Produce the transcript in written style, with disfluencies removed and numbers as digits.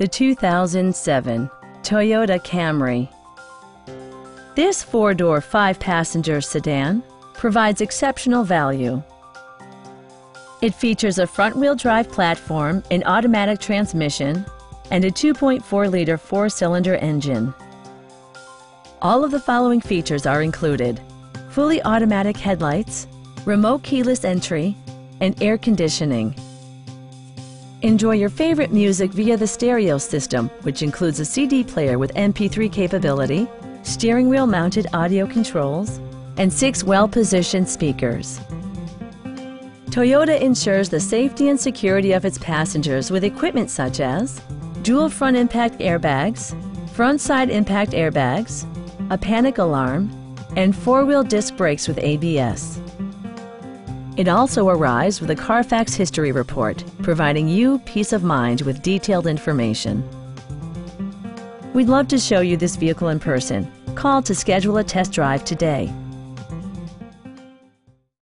the 2007 Toyota Camry. This four-door, five-passenger sedan provides exceptional value. It features a front-wheel drive platform, an automatic transmission, and a 2.4-liter four-cylinder engine. All of the following features are included: fully automatic headlights, remote keyless entry, and air conditioning. Enjoy your favorite music via the stereo system, which includes a CD player with MP3 capability, steering wheel mounted audio controls, and 6 well-positioned speakers. Toyota ensures the safety and security of its passengers with equipment such as dual front impact airbags, front side impact airbags, a panic alarm, and four-wheel disc brakes with ABS. It also arrives with a Carfax history report, providing you peace of mind with detailed information. We'd love to show you this vehicle in person. Call to schedule a test drive today.